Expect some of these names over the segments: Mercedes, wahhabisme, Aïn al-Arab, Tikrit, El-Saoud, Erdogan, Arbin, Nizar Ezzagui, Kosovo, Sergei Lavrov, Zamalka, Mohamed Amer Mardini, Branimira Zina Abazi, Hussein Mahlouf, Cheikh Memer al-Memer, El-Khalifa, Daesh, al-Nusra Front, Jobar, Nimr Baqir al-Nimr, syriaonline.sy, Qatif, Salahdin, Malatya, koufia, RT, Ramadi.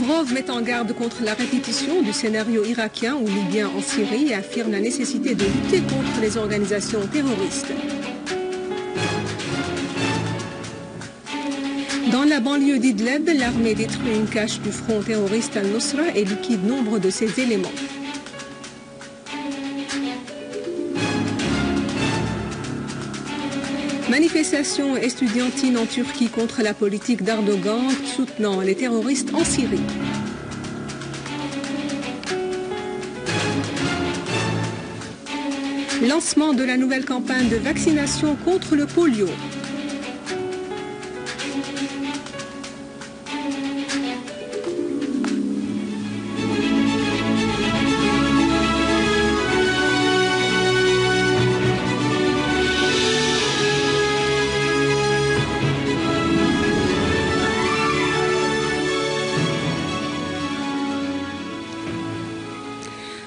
Lavrov met en garde contre la répétition du scénario irakien ou libyen en Syrie et affirme la nécessité de lutter contre les organisations terroristes. Dans la banlieue d'Idlib, l'armée détruit une cache du front terroriste al-Nusra et liquide nombre de ses éléments. Manifestations estudiantines en Turquie contre la politique d'Erdogan soutenant les terroristes en Syrie. Lancement de la nouvelle campagne de vaccination contre le polio.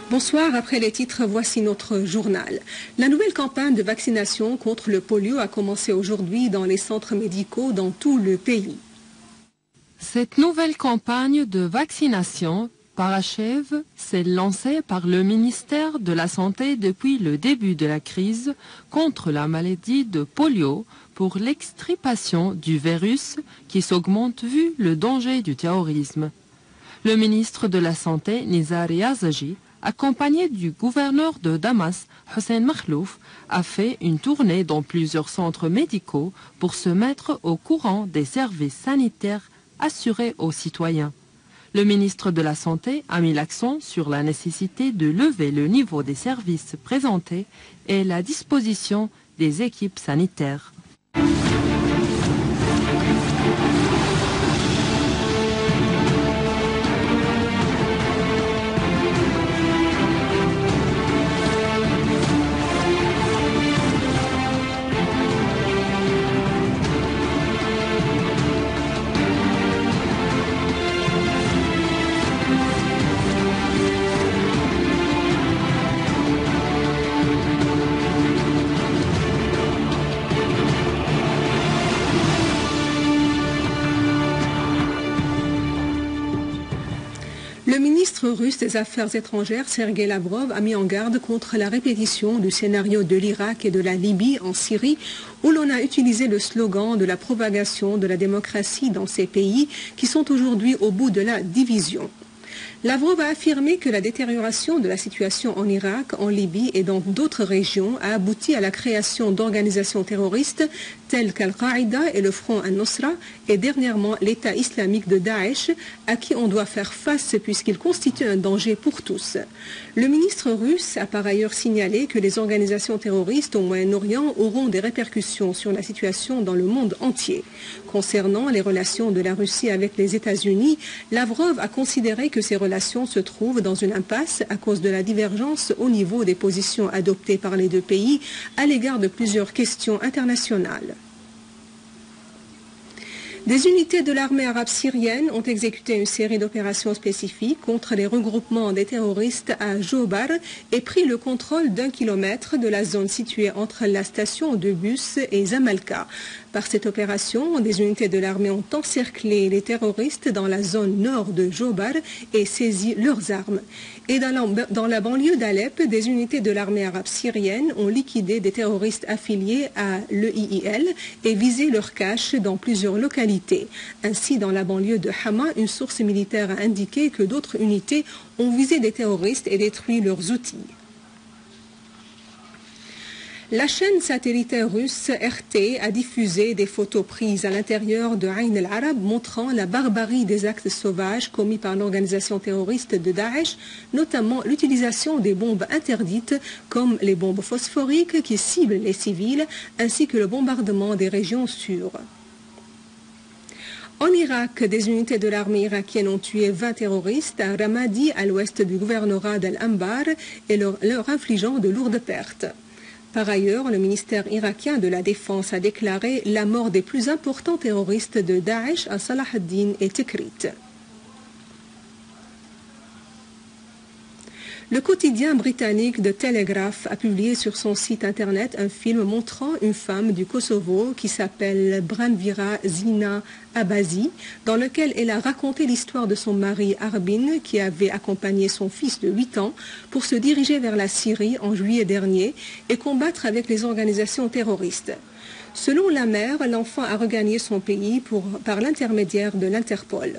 Bonsoir, après les titres, voici notre journal. La nouvelle campagne de vaccination contre le polio a commencé aujourd'hui dans les centres médicaux dans tout le pays. Cette nouvelle campagne de vaccination parachève celle lancée par le ministère de la Santé depuis le début de la crise contre la maladie de polio pour l'extirpation du virus qui s'augmente vu le danger du terrorisme. Le ministre de la Santé, Nizar Ezzagui, accompagné du gouverneur de Damas, Hussein Mahlouf, a fait une tournée dans plusieurs centres médicaux pour se mettre au courant des services sanitaires assurés aux citoyens. Le ministre de la Santé a mis l'accent sur la nécessité de lever le niveau des services présentés et la disposition des équipes sanitaires. Le ministre russe des Affaires étrangères, Sergei Lavrov, a mis en garde contre la répétition du scénario de l'Irak et de la Libye en Syrie, où l'on a utilisé le slogan de la propagation de la démocratie dans ces pays qui sont aujourd'hui au bout de la division. Lavrov a affirmé que la détérioration de la situation en Irak, en Libye et dans d'autres régions a abouti à la création d'organisations terroristes telles qu'Al-Qaïda et le Front al-Nusra et dernièrement l'État islamique de Daesh à qui on doit faire face puisqu'il constitue un danger pour tous. Le ministre russe a par ailleurs signalé que les organisations terroristes au Moyen-Orient auront des répercussions sur la situation dans le monde entier. Concernant les relations de la Russie avec les États-Unis, Lavrov a considéré que ces relations se trouvent dans une impasse à cause de la divergence au niveau des positions adoptées par les deux pays à l'égard de plusieurs questions internationales. Des unités de l'armée arabe syrienne ont exécuté une série d'opérations spécifiques contre les regroupements des terroristes à Jobar et pris le contrôle d'1 kilomètre de la zone située entre la station de bus et Zamalka. Par cette opération, des unités de l'armée ont encerclé les terroristes dans la zone nord de Jobar et saisi leurs armes. Et dans la banlieue d'Alep, des unités de l'armée arabe syrienne ont liquidé des terroristes affiliés à l'EIIL et visé leurs caches dans plusieurs localités. Ainsi, dans la banlieue de Hama, une source militaire a indiqué que d'autres unités ont visé des terroristes et détruit leurs outils. La chaîne satellitaire russe RT a diffusé des photos prises à l'intérieur de Aïn al-Arab montrant la barbarie des actes sauvages commis par l'organisation terroriste de Daesh, notamment l'utilisation des bombes interdites comme les bombes phosphoriques qui ciblent les civils, ainsi que le bombardement des régions sûres. En Irak, des unités de l'armée irakienne ont tué 20 terroristes à Ramadi, à l'ouest du gouvernorat d'Al-Anbar, et leur infligeant de lourdes pertes. Par ailleurs, le ministère irakien de la Défense a déclaré la mort des plus importants terroristes de Daesh à Salahdin et Tikrit. Le quotidien britannique The Telegraph a publié sur son site internet un film montrant une femme du Kosovo qui s'appelle Branimira Zina Abazi, dans lequel elle a raconté l'histoire de son mari Arbin qui avait accompagné son fils de 8 ans pour se diriger vers la Syrie en juillet dernier et combattre avec les organisations terroristes. Selon la mère, l'enfant a regagné son pays par l'intermédiaire de l'Interpol.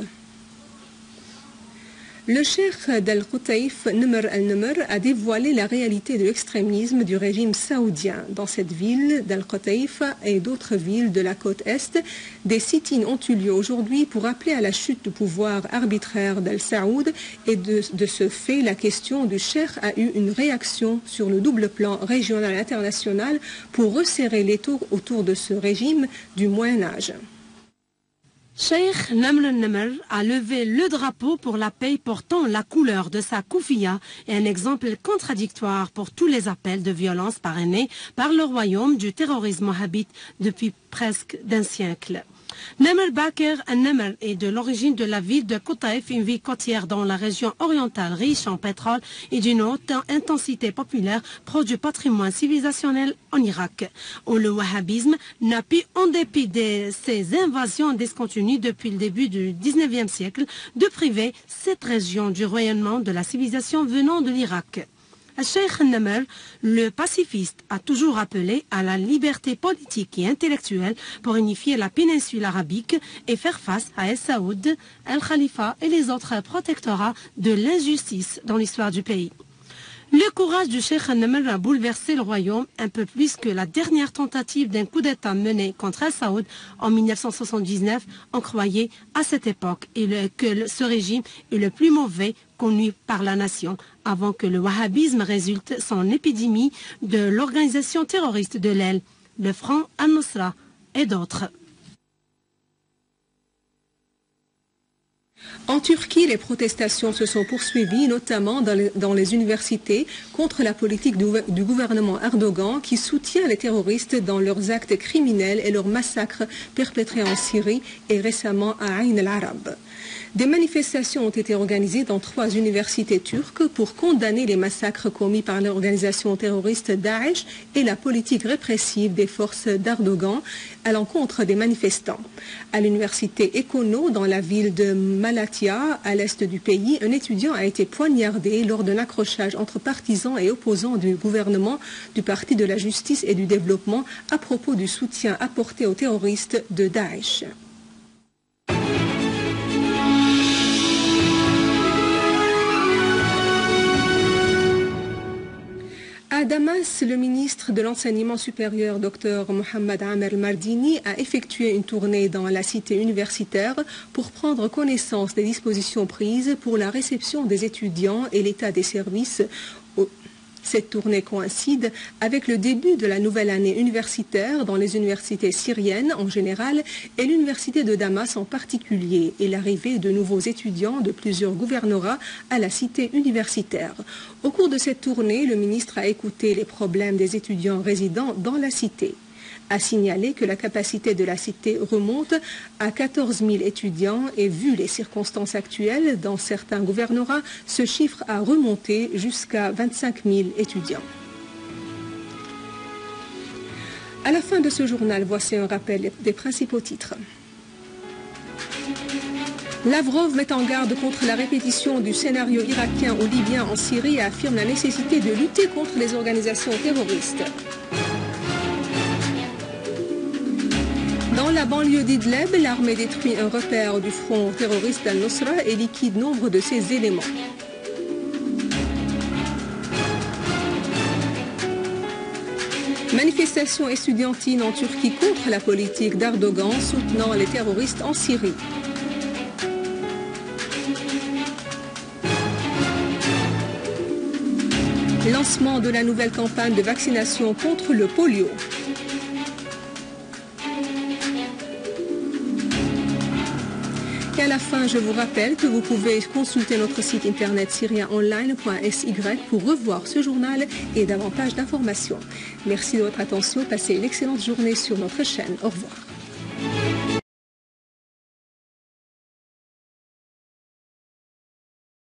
Le cheikh d'Al-Qatif, Nimr al-Nimr, a dévoilé la réalité de l'extrémisme du régime saoudien. Dans cette ville d'Al-Qatif et d'autres villes de la côte Est, des sit-ins ont eu lieu aujourd'hui pour appeler à la chute du pouvoir arbitraire d'Al-Saoud et de ce fait, la question du cheikh a eu une réaction sur le double plan régional et international pour resserrer l'étau autour de ce régime du Moyen-Âge. Cheikh Memer al-Memer a levé le drapeau pour la paix portant la couleur de sa koufia et un exemple contradictoire pour tous les appels de violence parrainés par le royaume du terrorisme wahhabite depuis presque d'un siècle. Nimr Baqir al-Nimr est de l'origine de la ville de Qatif, une ville côtière dans la région orientale riche en pétrole et d'une haute intensité populaire proche du patrimoine civilisationnel en Irak, où le wahhabisme n'a pu, en dépit de ses invasions discontinues depuis le début du 19e siècle, de priver cette région du rayonnement de la civilisation venant de l'Irak. Cheikh Nimr, le pacifiste, a toujours appelé à la liberté politique et intellectuelle pour unifier la péninsule arabique et faire face à El-Saoud, El-Khalifa et les autres protectorats de l'injustice dans l'histoire du pays. Le courage du cheikh Nimr a bouleversé le royaume un peu plus que la dernière tentative d'un coup d'État mené contre El-Saoud en 1979. On croyait à cette époque que ce régime est le plus mauvais connu par la nation, avant que le wahhabisme résulte son épidémie de l'organisation terroriste de l'aile, le Front al-Nusra et d'autres. En Turquie, les protestations se sont poursuivies, notamment dans les universités, contre la politique du gouvernement Erdogan qui soutient les terroristes dans leurs actes criminels et leurs massacres perpétrés en Syrie et récemment à Aïn al-Arab. Des manifestations ont été organisées dans 3 universités turques pour condamner les massacres commis par l'organisation terroriste Daesh et la politique répressive des forces d'Erdogan à l'encontre des manifestants. À l'université Ekono, dans la ville de Malatya, à l'est du pays, un étudiant a été poignardé lors d'un accrochage entre partisans et opposants du gouvernement, du Parti de la Justice et du Développement à propos du soutien apporté aux terroristes de Daesh. À Damas, le ministre de l'enseignement supérieur, Dr Mohamed Amer Mardini, a effectué une tournée dans la cité universitaire pour prendre connaissance des dispositions prises pour la réception des étudiants et l'état des services. Cette tournée coïncide avec le début de la nouvelle année universitaire dans les universités syriennes en général et l'université de Damas en particulier et l'arrivée de nouveaux étudiants de plusieurs gouvernorats à la cité universitaire. Au cours de cette tournée, le ministre a écouté les problèmes des étudiants résidents dans la cité, a signalé que la capacité de la cité remonte à 14 000 étudiants et vu les circonstances actuelles dans certains gouvernorats, ce chiffre a remonté jusqu'à 25 000 étudiants. À la fin de ce journal, voici un rappel des principaux titres. Lavrov met en garde contre la répétition du scénario irakien ou libyen en Syrie et affirme la nécessité de lutter contre les organisations terroristes. Dans la banlieue d'Idleb, l'armée détruit un repère du front terroriste al-Nusra et liquide nombre de ses éléments. Manifestations estudiantines en Turquie contre la politique d'Erdogan soutenant les terroristes en Syrie. Lancement de la nouvelle campagne de vaccination contre le polio. Et à la fin, je vous rappelle que vous pouvez consulter notre site internet syriaonline.sy pour revoir ce journal et davantage d'informations. Merci de votre attention. Passez une excellente journée sur notre chaîne. Au revoir.